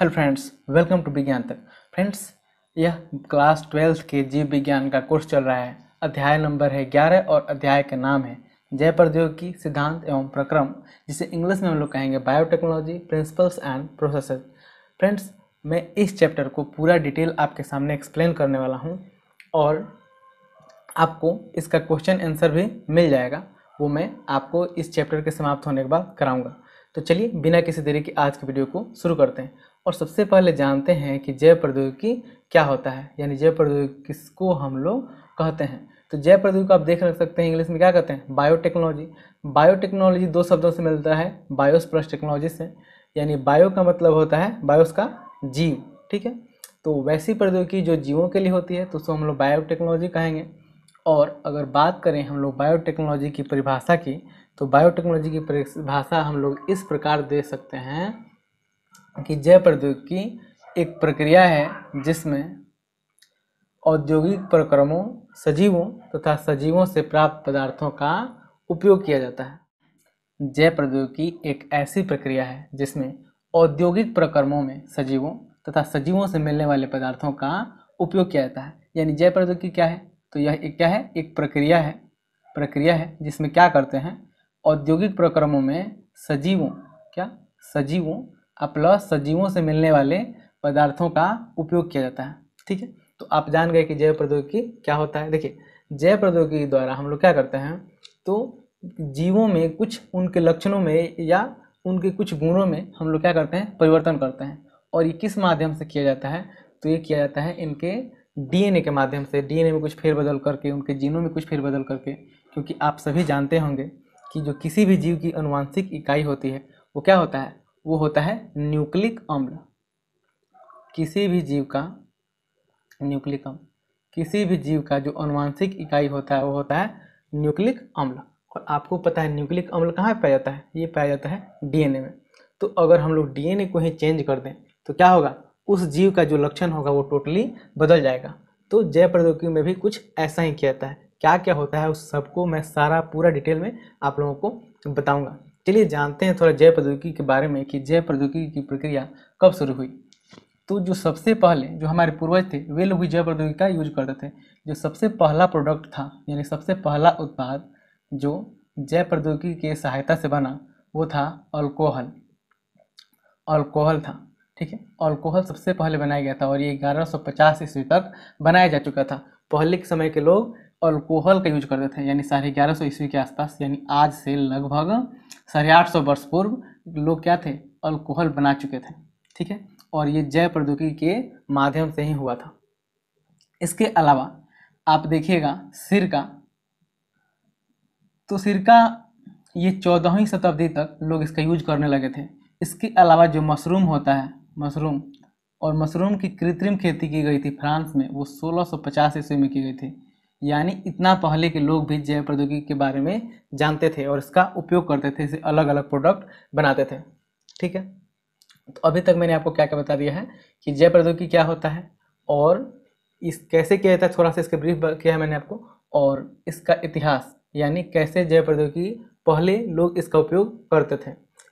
Hello friends, welcome to विज्ञान तक। Friends, यह क्लास ट्वेल्थ के जीव विज्ञान का कोर्स चल रहा है। अध्याय नंबर है 11 और अध्याय का नाम है जैव प्रौद्योगिकी सिद्धांत एवं प्रक्रम, जिसे इंग्लिश में हम लोग कहेंगे biotechnology principles and processes. Friends, मैं इस चैप्टर को पूरा डिटेल आपके सामने एक्सप्लेन करने वाला हूँ और आपको इसका क्वेश्चन आंसर भी मिल जाएगा, वो मैं आपको इस चैप्टर के समाप्त होने के बाद कराऊँगा। तो चलिए बिना किसी देरी के आज की वीडियो को शुरू करते हैं और सबसे पहले जानते हैं कि जैव प्रौद्योगिकी क्या होता है, यानी जैव प्रौद्योगिकी किसको हम लोग कहते हैं। तो जैव प्रौद्योगिकी आप देख सकते हैं इंग्लिश में क्या कहते हैं, बायोटेक्नोलॉजी। बायोटेक्नोलॉजी दो शब्दों से मिलता है, बायोस प्लस टेक्नोलॉजी से, यानी बायो का मतलब होता है बायोस का जीव, ठीक है। तो वैसी प्रौद्योगिकी जो जीवों के लिए होती है तो उसको हम लोग बायोटेक्नोलॉजी कहेंगे। और अगर बात करें हम लोग बायोटेक्नोलॉजी की परिभाषा की, तो बायोटेक्नोलॉजी की परिभाषा हम लोग इस प्रकार दे सकते हैं कि जैव प्रौद्योगिकी एक प्रक्रिया है जिसमें औद्योगिक प्रक्रमों, सजीवों तथा सजीवों से प्राप्त पदार्थों का उपयोग किया जाता है। जैव प्रौद्योगिकी एक ऐसी प्रक्रिया है जिसमें औद्योगिक प्रक्रमों में सजीवों तथा सजीवों से मिलने वाले पदार्थों का उपयोग किया जाता है, यानी जैव प्रौद्योगिकी क्या है, तो यह एक क्या है, एक प्रक्रिया है जिसमें क्या करते हैं, औद्योगिक प्रक्रमों में सजीवों से मिलने वाले पदार्थों का उपयोग किया जाता है, ठीक है। तो आप जान गए कि जैव प्रौद्योगिकी क्या होता है। देखिए, जैव प्रौद्योगिकी द्वारा हम लोग क्या करते हैं, तो जीवों में कुछ उनके लक्षणों में या उनके कुछ गुणों में हम लोग क्या करते हैं, परिवर्तन करते हैं। और ये किस माध्यम से किया जाता है, तो ये किया जाता है इनके DNA के माध्यम से, DNA में कुछ फेरबदल करके, उनके जीनों में कुछ फेरबदल करके। क्योंकि आप सभी जानते होंगे कि जो किसी भी जीव की अनुवांशिक इकाई होती है वो क्या होता है, वो होता है न्यूक्लिक अम्ल। किसी भी जीव का जो अनुवांशिक इकाई होता है वो होता है न्यूक्लिक अम्ल। और आपको पता है न्यूक्लिक अम्ल कहाँ पाया जाता है, ये पाया जाता है DNA में। तो अगर हम लोग DNA को ही चेंज कर दें तो क्या होगा, उस जीव का जो लक्षण होगा वो टोटली बदल जाएगा। तो जैव प्रौद्योगिकी में भी कुछ ऐसा ही किया जाता है। क्या क्या होता है उस सबको मैं सारा पूरा डिटेल में आप लोगों को बताऊँगा। चलिए जानते हैं थोड़ा जैव प्रौद्योगिकी के बारे में कि जैव प्रौद्योगिकी की प्रक्रिया कब शुरू हुई। तो जो सबसे पहले जो हमारे पूर्वज थे वे लोग भी जैव प्रौद्योगिकी का यूज करते थे। जो सबसे पहला प्रोडक्ट था, यानी सबसे पहला उत्पाद जो जैव प्रौद्योगिकी के सहायता से बना, वो था अल्कोहल था, ठीक है। अल्कोहल सबसे पहले बनाया गया था और ये 1150 ईस्वी तक बनाया जा चुका था। पहले के समय के लोग अल्कोहल का यूज करते थे, यानी 1150 ईस्वी के आसपास, यानी आज से लगभग 850 वर्ष पूर्व लोग क्या थे, अल्कोहल बना चुके थे, ठीक है। और ये जैव प्रौद्योगिकी के माध्यम से ही हुआ था। इसके अलावा आप देखिएगा सिरका, तो सिरका ये 14वीं शताब्दी तक लोग इसका यूज करने लगे थे। इसके अलावा जो मशरूम होता है, मशरूम की कृत्रिम खेती की गई थी फ्रांस में, वो 1650 ईस्वी में की गई थी। यानी इतना पहले के लोग भी जैव प्रौद्योगिकी के बारे में जानते थे और इसका उपयोग करते थे, इसे अलग अलग प्रोडक्ट बनाते थे, ठीक है। तो अभी तक मैंने आपको क्या क्या बता दिया है कि जैव प्रौद्योगिकी क्या होता है और इस कैसे किया जाता है, थोड़ा सा इसके ब्रीफ किया है मैंने आपको, और इसका इतिहास, यानी कैसे जैव प्रौद्योगिकी पहले लोग इसका उपयोग करते थे।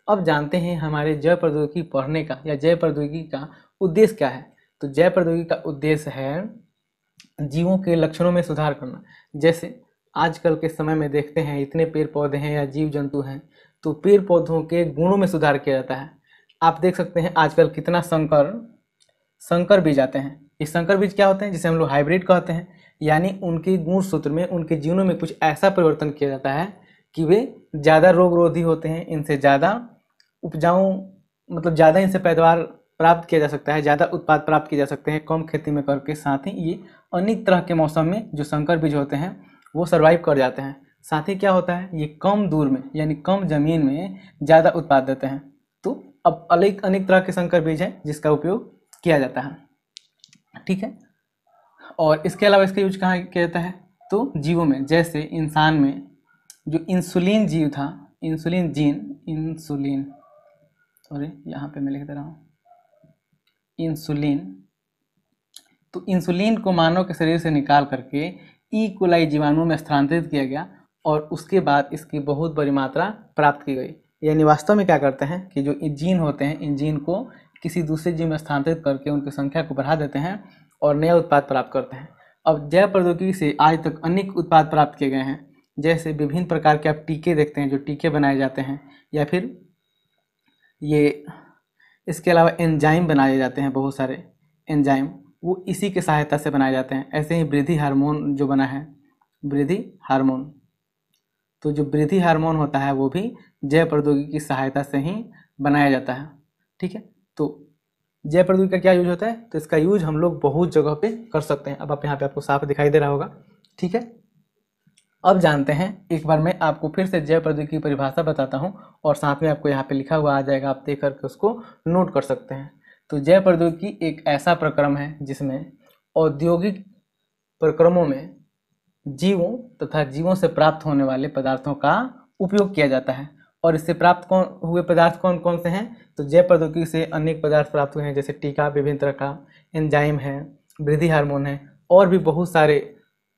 अब जानते हैं हमारे जैव प्रौद्योगिकी पढ़ने का या जैव प्रौद्योगिकी का उद्देश्य क्या है। तो जैव प्रौद्योगिकी का उद्देश्य है जीवों के लक्षणों में सुधार करना। जैसे आजकल के समय में देखते हैं इतने पेड़ पौधे हैं या जीव जंतु हैं, तो पेड़ पौधों के गुणों में सुधार किया जाता है। आप देख सकते हैं आजकल कितना संकर बीज आते हैं। ये संकर बीज क्या होते हैं, जिसे हम लोग हाइब्रिड कहते हैं, यानी उनके गुण सूत्र में, उनके जीनों में कुछ ऐसा परिवर्तन किया जाता है कि वे ज़्यादा रोगरोधी होते हैं, इनसे ज़्यादा उपजाऊ, मतलब ज़्यादा इनसे पैदावार प्राप्त किया जा सकता है, ज़्यादा उत्पाद प्राप्त किए जा सकते हैं कम खेती में करके। साथ ही ये अनेक तरह के मौसम में जो संकर बीज होते हैं वो सर्वाइव कर जाते हैं। साथ ही क्या होता है, ये कम दूर में, यानी कम ज़मीन में ज़्यादा उत्पाद देते हैं। तो अब अनेक तरह के संकर बीज हैं जिसका उपयोग किया जाता है, ठीक है। और इसके अलावा इसका यूज कहाँ किया जाता है, तो जीवों में, जैसे इंसान में जो इंसुलिन जीव था, इंसुलिन को मानव के शरीर से निकाल करके E. coli जीवाणु में स्थानांतरित किया गया और उसके बाद इसकी बहुत बड़ी मात्रा प्राप्त की गई। यानी वास्तव में क्या करते हैं कि जो जीन होते हैं, इन जीन को किसी दूसरे जीव में स्थानांतरित करके उनकी संख्या को बढ़ा देते हैं और नया उत्पाद प्राप्त करते हैं। अब जैव प्रौद्योगिकी से आज तक अनेक उत्पाद प्राप्त किए गए हैं, जैसे विभिन्न प्रकार के आप टीके देखते हैं जो टीके बनाए जाते हैं, या फिर ये इसके अलावा एंजाइम बनाए जाते हैं, बहुत सारे एंजाइम वो इसी के सहायता से बनाए जाते हैं। ऐसे ही वृद्धि हार्मोन जो बना है, वृद्धि हार्मोन, तो जो वृद्धि हार्मोन होता है वो भी जैव प्रौद्योगिकी की सहायता से ही बनाया जाता है। ठीक है, तो जैव प्रौद्योगिकी का क्या यूज होता है, तो इसका यूज हम लोग बहुत जगह पे कर सकते हैं। अब आप यहाँ पे आपको साफ दिखाई दे रहा होगा। ठीक है, अब जानते हैं, एक बार मैं आपको फिर से जैव प्रौद्योगिकी की परिभाषा बताता हूँ और साथ में आपको यहाँ पे लिखा हुआ आ जाएगा, आप देख करके उसको नोट कर सकते हैं। तो जैव प्रौद्योगिकी एक ऐसा प्रक्रम है जिसमें औद्योगिक प्रक्रमों में जीवों तथा जीवों से प्राप्त होने वाले पदार्थों का उपयोग किया जाता है, और इससे प्राप्त हुए पदार्थ कौन कौन से हैं, तो जैव प्रौद्योगिकी से अनेक पदार्थ प्राप्त हुए हैं, जैसे टीका, विभिन्न तरह का एंजाइम है, वृद्धि हार्मोन है, और भी बहुत सारे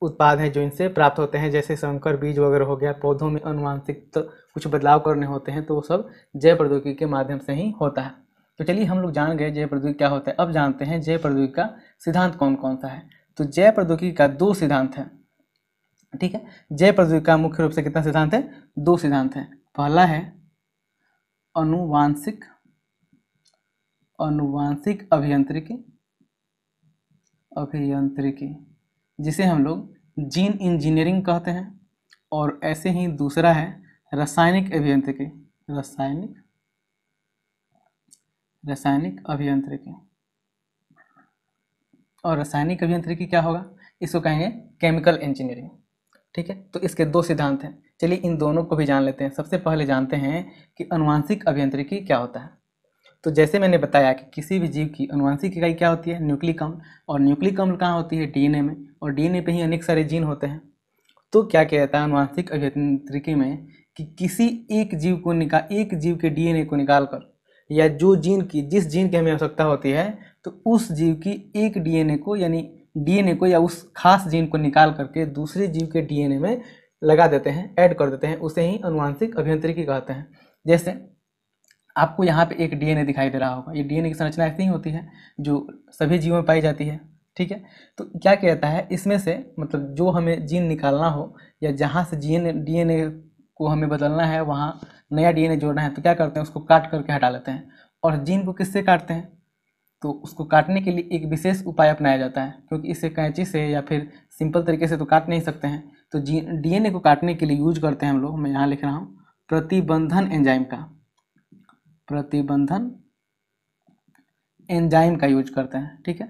उत्पाद हैं जो इनसे प्राप्त होते हैं, जैसे संकर बीज वगैरह हो गया। पौधों में अनुवांशिक कुछ बदलाव करने होते हैं तो वो सब जैव प्रौद्योगिकी के माध्यम से ही होता है। तो चलिए हम लोग जान गए जैव प्रौद्योगिकी क्या होता है। अब जानते हैं जैव प्रौद्योगिकी का सिद्धांत कौन कौन सा है। तो जैव प्रौद्योगिकी का दो सिद्धांत है। ठीक है, जैव प्रौद्योगिकी का मुख्य रूप से कितना सिद्धांत है, दो सिद्धांत है। पहला है अनुवांशिक अभियांत्रिकी, जिसे हम लोग जीन इंजीनियरिंग कहते हैं, और ऐसे ही दूसरा है रासायनिक अभियांत्रिकी। और रासायनिक अभियांत्रिकी क्या होगा, इसको कहेंगे केमिकल इंजीनियरिंग। ठीक है, तो इसके दो सिद्धांत हैं। चलिए इन दोनों को भी जान लेते हैं। सबसे पहले जानते हैं कि अनुवांशिक अभियांत्रिकी क्या होता है। तो जैसे मैंने बताया कि किसी भी जीव की अनुवांशिक इकाई क्या होती है, न्यूक्लिक अम्ल, और न्यूक्लिक अम्ल कहाँ होती है, डीएनए में, और डीएनए पे ही अनेक सारे जीन होते हैं। तो क्या किया जाता है अनुवांशिक अभियांत्रिकी में कि किसी एक जीव को एक जीव के डीएनए को निकाल कर, या जिस जीन की हमें आवश्यकता होती है, तो उस जीव की एक डीएनए को, यानी डीएनए को या उस खास जीन को निकाल करके दूसरे जीव के डीएनए में लगा देते हैं, ऐड कर देते हैं, उसे ही अनुवांशिक अभियांत्रिकी कहते हैं। जैसे आपको यहाँ पे एक डीएनए दिखाई दे रहा होगा, ये डीएनए की संरचना ऐसी ही होती है जो सभी जीवों में पाई जाती है। ठीक है, तो क्या किया जाता है, इसमें से मतलब जो हमें जीन निकालना हो या जहाँ से डीएनए को हमें बदलना है वहाँ नया डीएनए जोड़ना है, तो क्या करते हैं उसको काट करके हटा लेते हैं। और जीन को किससे काटते हैं, तो उसको काटने के लिए एक विशेष उपाय अपनाया जाता है, क्योंकि इसे कैंची से या फिर सिंपल तरीके से तो काट नहीं सकते हैं। तो डीएनए को काटने के लिए यूज करते हैं हम लोग, मैं यहाँ लिख रहा हूँ, प्रतिबंधन एंजाइम का यूज करते हैं। ठीक है,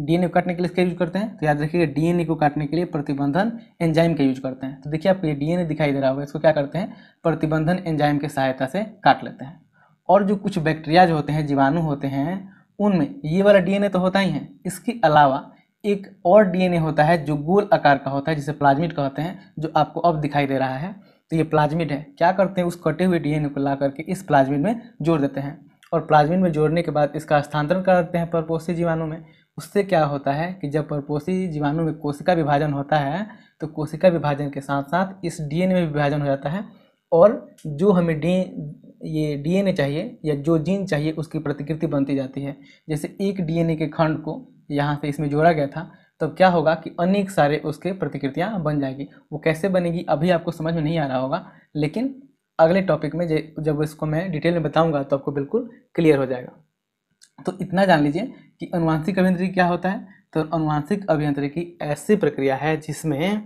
डीएनए को काटने के लिए इसका यूज करते हैं, तो याद रखिएगा डीएनए को काटने के लिए प्रतिबंधन एंजाइम का यूज करते हैं। तो देखिए आपको ये डीएनए दिखाई दे रहा होगा, इसको क्या करते हैं, प्रतिबंधन एंजाइम की सहायता से काट लेते हैं। और जो कुछ बैक्टीरिया जो होते हैं, जीवाणु होते हैं, उनमें ये वाला डीएनए तो होता ही है, इसके अलावा एक और डीएनए होता है जो गोल आकार का होता है, जिसे प्लाज्मिड कहते हैं, जो आपको अब दिखाई दे रहा है। तो ये प्लाज्मिड है। क्या करते हैं, उस कटे हुए डीएनए को ला करके इस प्लाज्मिड में जोड़ देते हैं, और प्लाज्मिड में जोड़ने के बाद इसका स्थानांतरण कर देते हैं परपोषी जीवाणु में। उससे क्या होता है कि जब परपोषी जीवाणु में कोशिका विभाजन होता है, तो कोशिका विभाजन के साथ साथ इस डीएनए में विभाजन हो जाता है, और जो हमें डीएनए चाहिए या जो जीन चाहिए उसकी प्रतिकृति बनती जाती है। जैसे एक डीएनए के खंड को यहाँ से इसमें जोड़ा गया था, तब क्या होगा कि अनेक सारे उसके प्रतिकृतियाँ बन जाएगी। वो कैसे बनेगी अभी आपको समझ में नहीं आ रहा होगा, लेकिन अगले टॉपिक में जब इसको मैं डिटेल में बताऊँगा तो आपको बिल्कुल क्लियर हो जाएगा। तो इतना जान लीजिए कि अनुवांशिक अभियांत्रिकी क्या होता है। तो अनुवांशिक अभियांत्रिकी ऐसी प्रक्रिया है जिसमें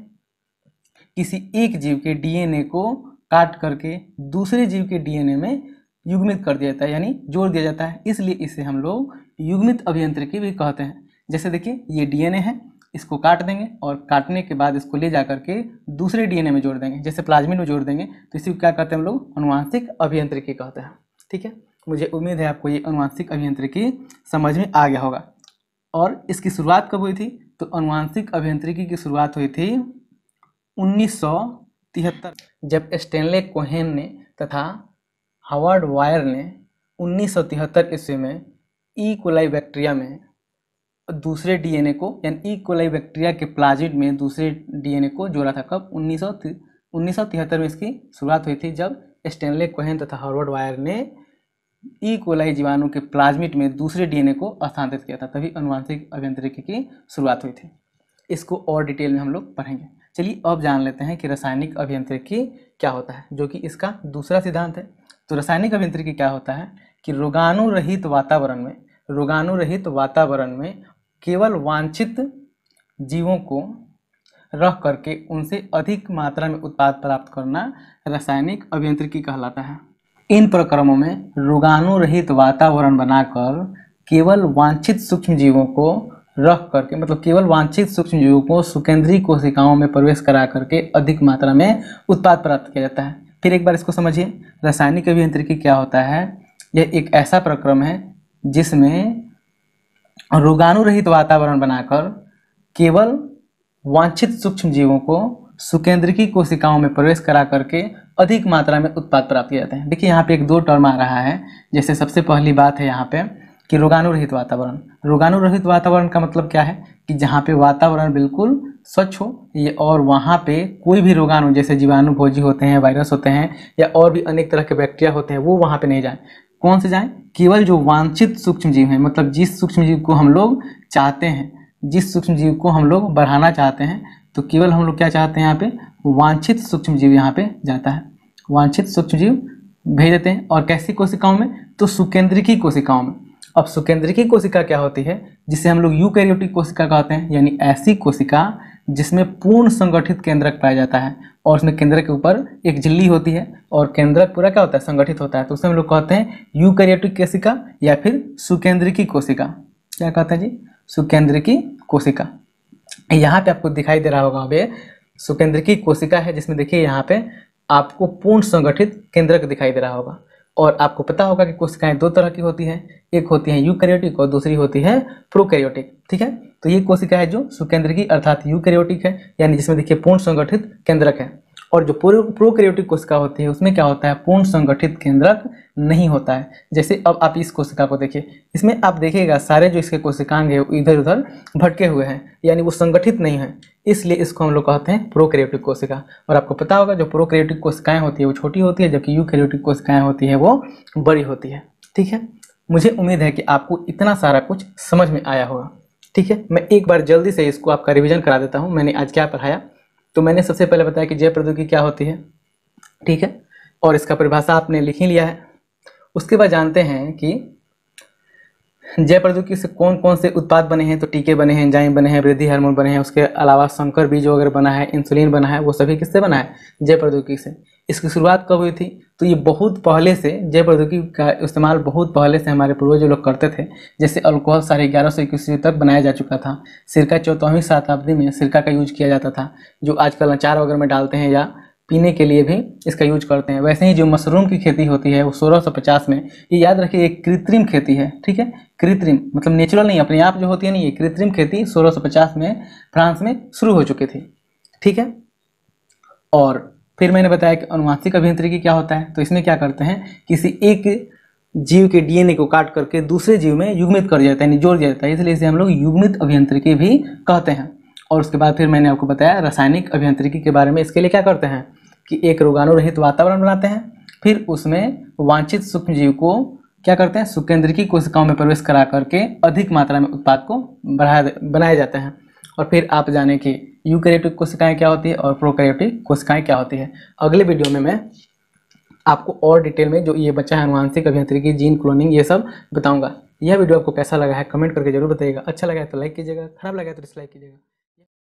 किसी एक जीव के डीएनए को काट करके दूसरे जीव के डीएनए में युग्मित कर दिया जाता है, यानी जोड़ दिया जाता है। इसलिए इसे हम लोग युग्मित अभियांत्रिकी भी कहते हैं। जैसे देखिए ये डीएनए है, इसको काट देंगे, और काटने के बाद इसको ले जा करके दूसरे डीएनए में जोड़ देंगे, जैसे प्लाज्मिड में जोड़ देंगे, तो इसी को क्या कहते हैं हम लोग, अनुवांशिक अभियांत्रिकी कहते हैं। ठीक है, मुझे उम्मीद है आपको ये अनुवांशिक अभियांत्रिकी समझ में आ गया होगा। और इसकी शुरुआत कब हुई थी, तो अनुवांशिक अभियांत्रिकी की शुरुआत हुई थी 1973, जब स्टेनले कोहेन ने तथा हावर्ड वायर ने 1973 ईस्वी में ई कोलाई बैक्टीरिया में दूसरे डीएनए को, यानी ई कोलाई बैक्टीरिया के प्लाजिड में दूसरे डीएनए को जोड़ा था। कब, 1973 में इसकी शुरुआत हुई थी, जब स्टेनले कोहेन तथा हावर्ड वायर ने ई कोलाई जीवाणु के प्लाज्मिड में दूसरे डीएनए को स्थानांतरित किया था, तभी अनुवांशिक अभियांत्रिकी की शुरुआत हुई थी। इसको और डिटेल में हम लोग पढ़ेंगे। चलिए अब जान लेते हैं कि रासायनिक अभियांत्रिकी क्या होता है, जो कि इसका दूसरा सिद्धांत है। तो रासायनिक अभियांत्रिकी क्या होता है कि रोगाणु रहित वातावरण में केवल वांछित जीवों को रख करके उनसे अधिक मात्रा में उत्पाद प्राप्त करना रासायनिक अभियांत्रिकी कहलाता है। इन प्रक्रमों में रोगाणु रहित वातावरण बनाकर केवल वांछित सूक्ष्म जीवों को रख करके, मतलब केवल वांछित सूक्ष्म जीवों को सुकेंद्रीय कोशिकाओं में प्रवेश करा करके अधिक मात्रा में उत्पाद प्राप्त किया जाता है। फिर एक बार इसको समझिए, रासायनिक अभियांत्रिकी क्या होता है। यह एक ऐसा प्रक्रम है जिसमें रोगाणु रहित वातावरण बनाकर केवल वांछित सूक्ष्म जीवों को सुकेंद्रीय कोशिकाओं में प्रवेश करा करके अधिक मात्रा में उत्पाद प्राप्त किया जाता है। देखिए यहाँ पे एक दो टर्म आ रहा है। जैसे सबसे पहली बात है यहाँ पे कि रोगाणुरहित वातावरण। रोगाणुरहित वातावरण का मतलब क्या है कि जहाँ पे वातावरण बिल्कुल स्वच्छ हो ये, और वहाँ पे कोई भी रोगाणु जैसे जीवाणु भोजी होते हैं, वायरस होते हैं या और भी अनेक तरह के बैक्टीरिया होते हैं, वो वहाँ पे नहीं जाए। कौन से जाएँ? केवल जो वांछित सूक्ष्म जीव हैं, मतलब जिस सूक्ष्म जीव को हम लोग चाहते हैं, जिस सूक्ष्म जीव को हम लोग बढ़ाना चाहते हैं, तो केवल हम लोग क्या चाहते हैं यहाँ पे, वांछित सूक्ष्म जीव यहाँ पे जाता है, वांछित सूक्ष्म जीव भेज देते हैं। और कैसी कोशिकाओं में? तो सुकेंद्रीय कोशिकाओं में। अब सुकेंद्रीय कोशिका क्या होती है, जिसे हम लोग यूकैरियोटिक कोशिका कहते हैं, यानी ऐसी कोशिका जिसमें पूर्ण संगठित केंद्रक पाया जाता है और उसमें केंद्रक के ऊपर एक झिल्ली होती है और केंद्रक पूरा क्या होता है, संगठित होता है। तो उसे हम लोग कहते हैं यूकैरियोटिक कोशिका या फिर सुकेंद्रीय कोशिका। क्या कहते हैं जी? सुकेंद्रीय कोशिका। यहाँ पे आपको दिखाई दे रहा होगा, अभी सुकेंद्रीय कोशिका है जिसमें देखिए यहाँ पे आपको पूर्ण संगठित केंद्रक दिखाई दे रहा होगा। और आपको पता होगा कि कोशिकाएं दो तरह की होती हैं, एक होती है यूकैरियोटिक और दूसरी होती है प्रोकैरियोटिक। ठीक है, तो ये कोशिका है जो सुकेंद्रीय अर्थात यूकैरियोटिक है, यानी जिसमें देखिए पूर्ण संगठित केंद्रक है। और जो प्रोकैरियोटिक कोशिका होती है उसमें क्या होता है, पूर्ण संगठित केंद्रक नहीं होता है। जैसे अब आप इस कोशिका को देखिए, इसमें आप देखिएगा सारे जो इसके कोशिकांग है वो इधर उधर भटके हुए हैं, यानी वो संगठित नहीं है, इसलिए इसको हम लोग कहते हैं प्रोकैरियोटिक कोशिका। और आपको पता होगा जो प्रोकैरियोटिक कोशिकाएं होती है वो छोटी होती है, जबकि यूकैरियोटिक कोशिकाएं होती है वो बड़ी होती है। ठीक है, मुझे उम्मीद है कि आपको इतना सारा कुछ समझ में आया होगा। ठीक है, मैं एक बार जल्दी से इसको आपका रिविजन करा देता हूँ। मैंने आज क्या पढ़ाया, तो मैंने सबसे पहले बताया कि जैव प्रौद्योगिकी क्या होती है, ठीक है, और इसका परिभाषा आपने लिख ही लिया है। उसके बाद जानते हैं कि जैव प्रौद्योगिकी से कौन कौन से उत्पाद बने हैं। तो टीके बने हैं, एंजाइम बने हैं, वृद्धि हार्मोन बने हैं, उसके अलावा संकर बीज वगैरह बना है, इंसुलिन बना है, वो सभी किससे बना है, जैव प्रौद्योगिकी से। इसकी शुरुआत कब हुई थी, तो ये बहुत पहले से, जैव प्रौद्योगिकी का इस्तेमाल बहुत पहले से हमारे पूर्वज लोग करते थे। जैसे अल्कोहल 1150 तक बनाया जा चुका था, सिरका 14वीं शताब्दी में सिरका का यूज किया जाता था, जो आजकल अचार वगैरह में डालते हैं या पीने के लिए भी इसका यूज करते हैं। वैसे ही जो मशरूम की खेती होती है वो 1650 में, ये याद रखिए एक कृत्रिम खेती है। ठीक है, कृत्रिम मतलब नेचुरल नहीं, अपने आप जो होती है ना, ये कृत्रिम खेती 1650 में फ्रांस में शुरू हो चुकी थी। ठीक है, और फिर मैंने बताया कि अनुवांशिक अभियांत्रिकी क्या होता है। तो इसमें क्या करते हैं, किसी एक जीव के डीएनए को काट करके दूसरे जीव में युग्मित कर दिया जाता है, यानी जोड़ दिया जाता है, इसलिए इसे हम लोग युग्मित अभियांत्रिकी भी कहते हैं। और उसके बाद फिर मैंने आपको बताया रासायनिक अभियांत्रिकी के बारे में। इसके लिए क्या करते हैं कि एक रोगाणु रहित वातावरण बनाते हैं, फिर उसमें वांछित सूक्ष्म जीव को क्या करते हैं, सुकेंद्रीय कोशिकाओं में प्रवेश करा करके अधिक मात्रा में उत्पाद को बनाया जाता है। और फिर आप जाने कि यूकैरियोटिक कोशिकाएं क्या होती है और प्रोकैरियोटिक कोशिकाएं क्या होती है। अगले वीडियो में मैं आपको और डिटेल में जो ये बच्चा है अनुवांशिक अभियांत्रिकी, जीन क्लोनिंग, ये सब बताऊँगा। यह वीडियो आपको कैसा लगा है कमेंट करके जरूर बताइएगा। अच्छा लगा है तो लाइक कीजिएगा, खराब लगा है तो डिसलाइक कीजिएगा।